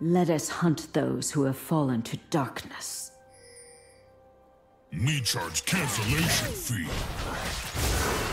Let us hunt those who have fallen to darkness. Me charge cancellation fee.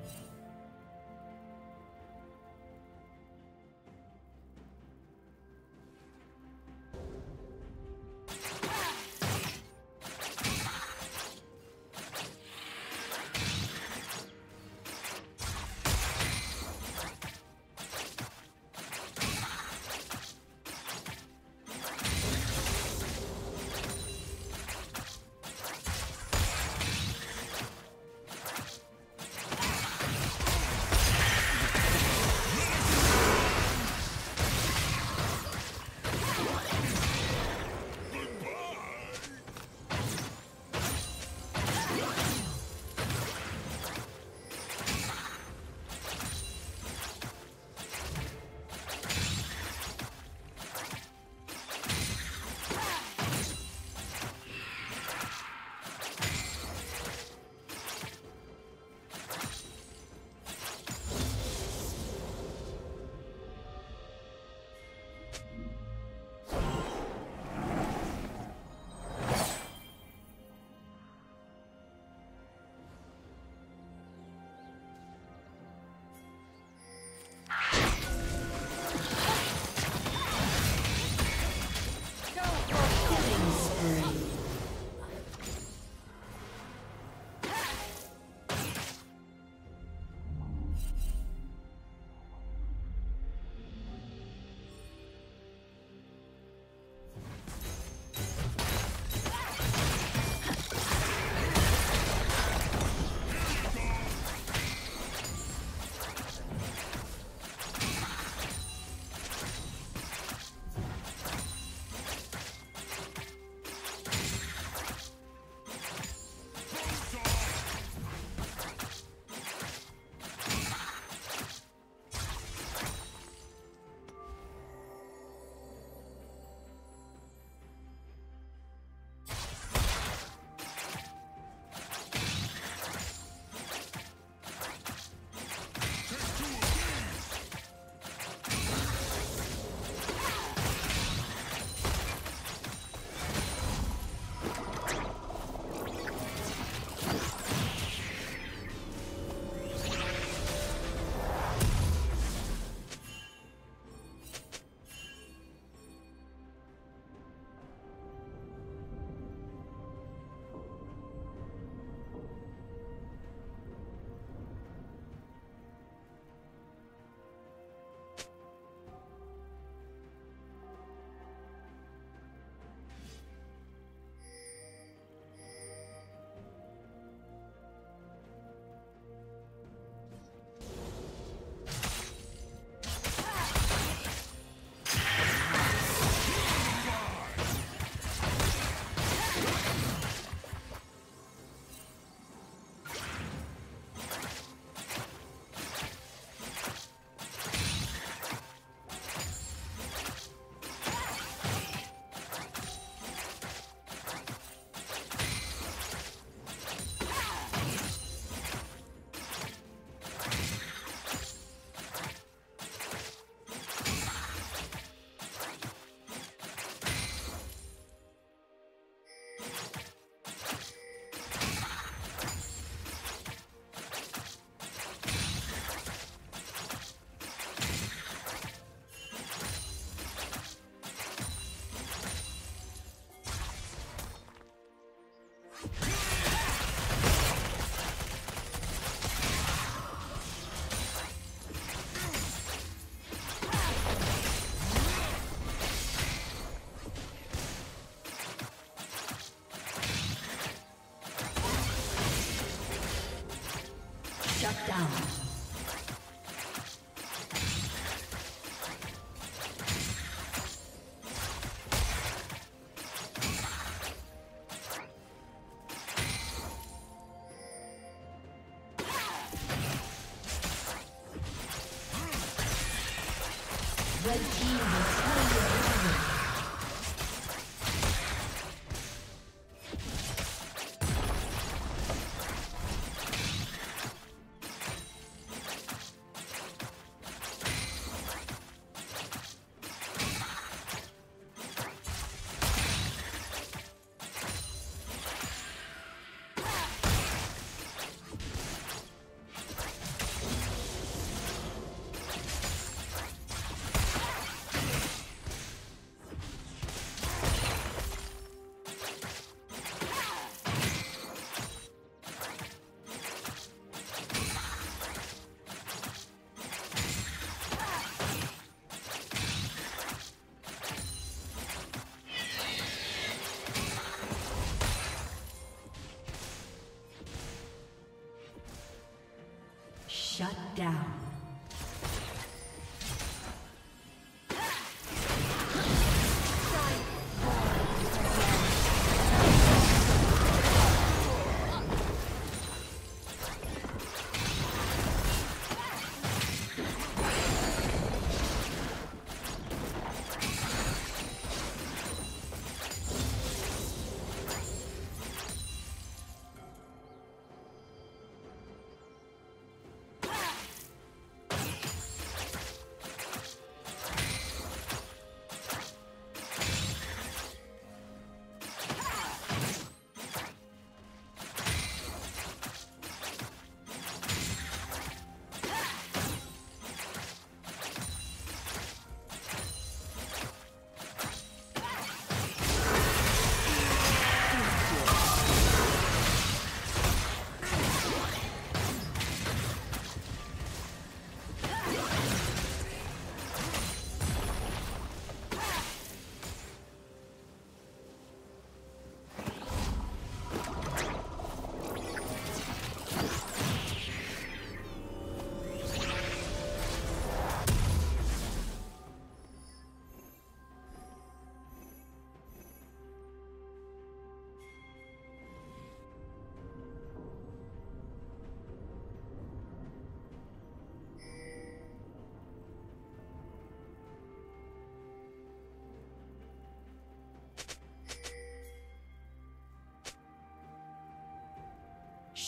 Shut down.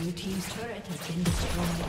Blue team's turret has been destroyed.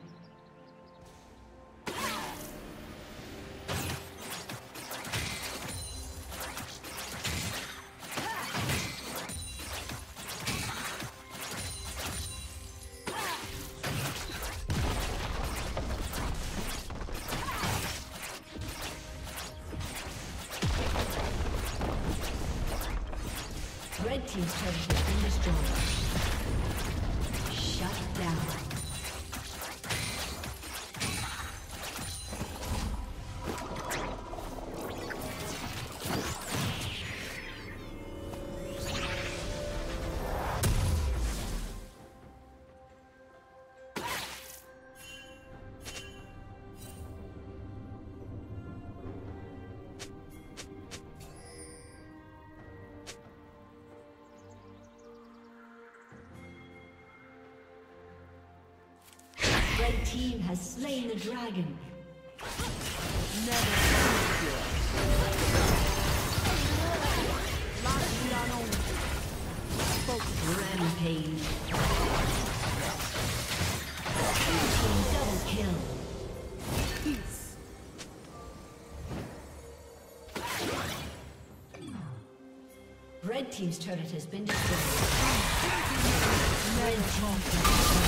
Red team's turret has been destroyed. Shut down. The team has slain the dragon. Rampage. Double kill. Peace. Red team's turret has been destroyed. Red team's turret.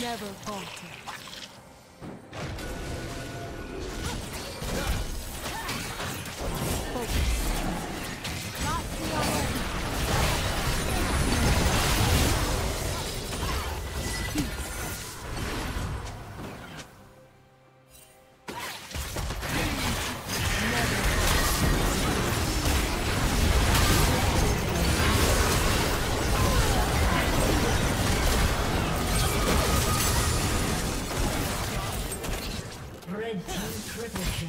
Never falter. Never Red team triple kill.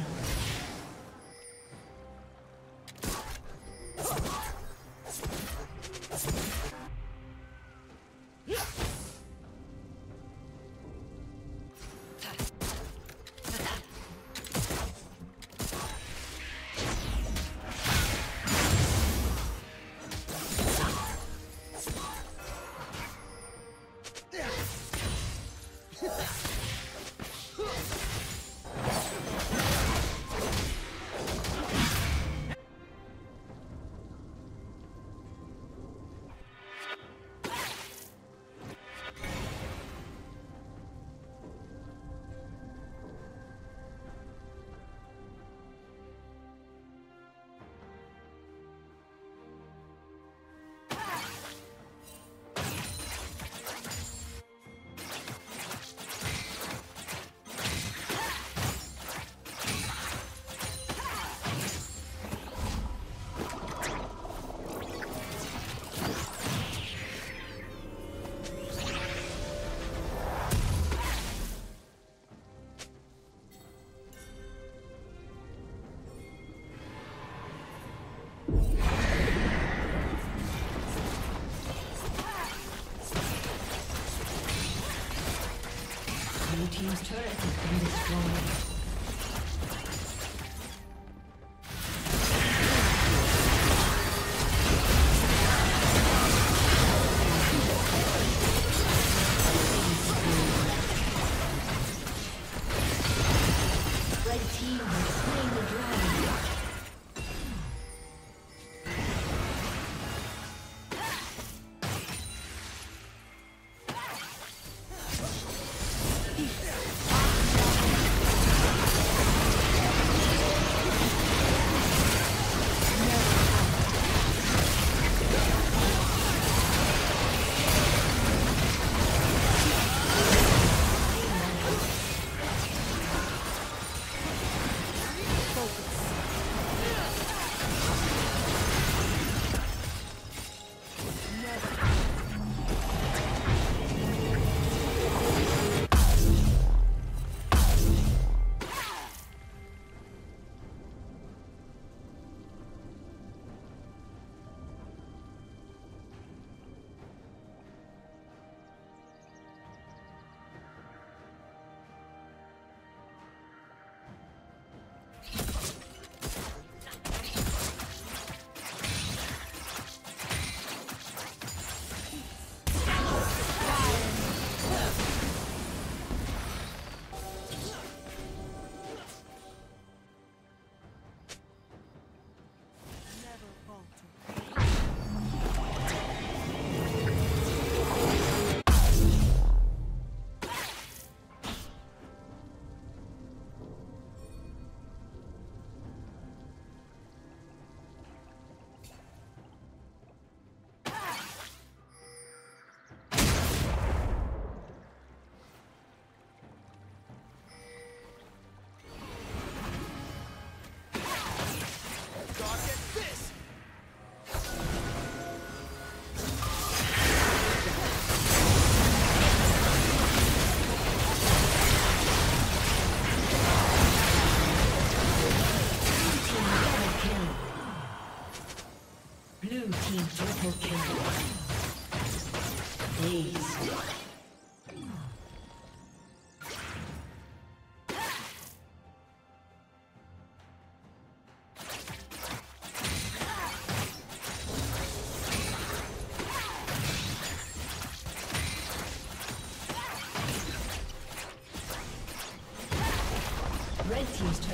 Team's turret has been destroyed. Red team's turret has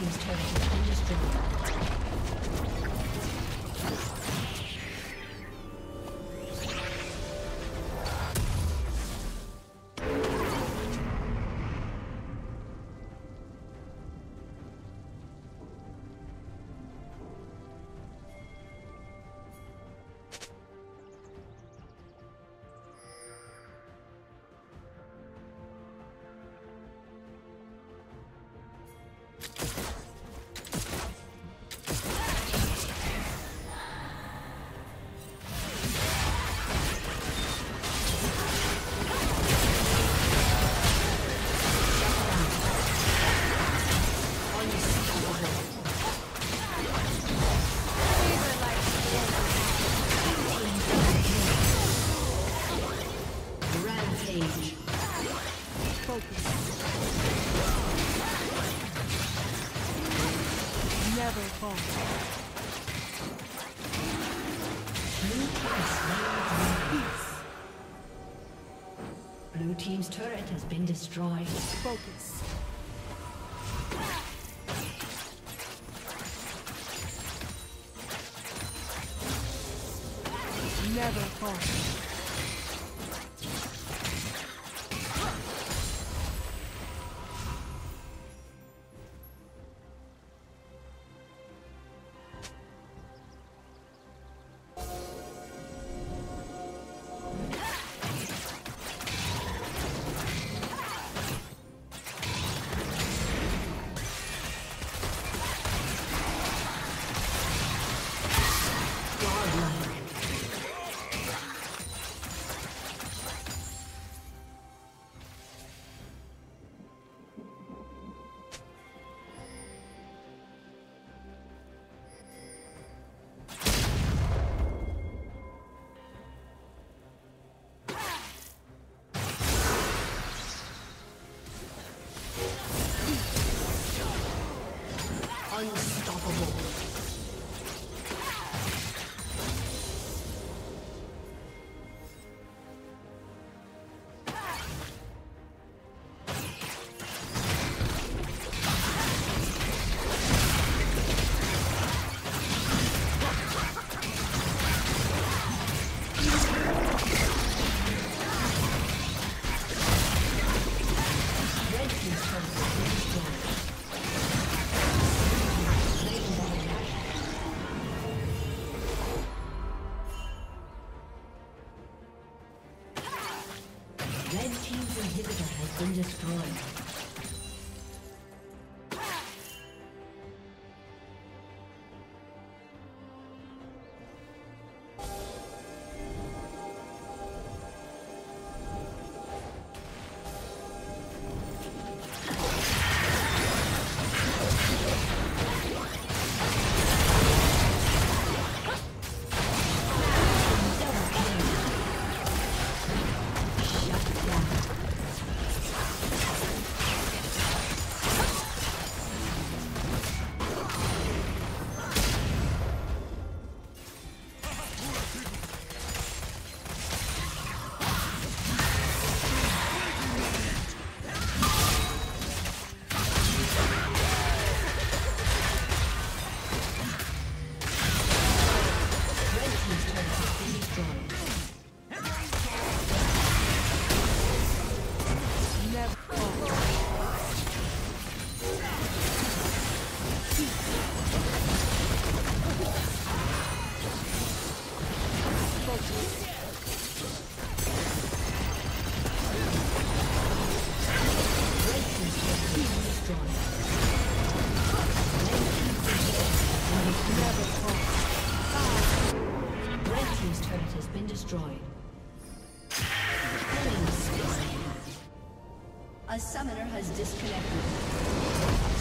team's turret has been destroyed. Blue team's turret has been destroyed. Focus. Never fall. Unstoppable.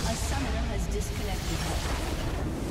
A summoner has disconnected.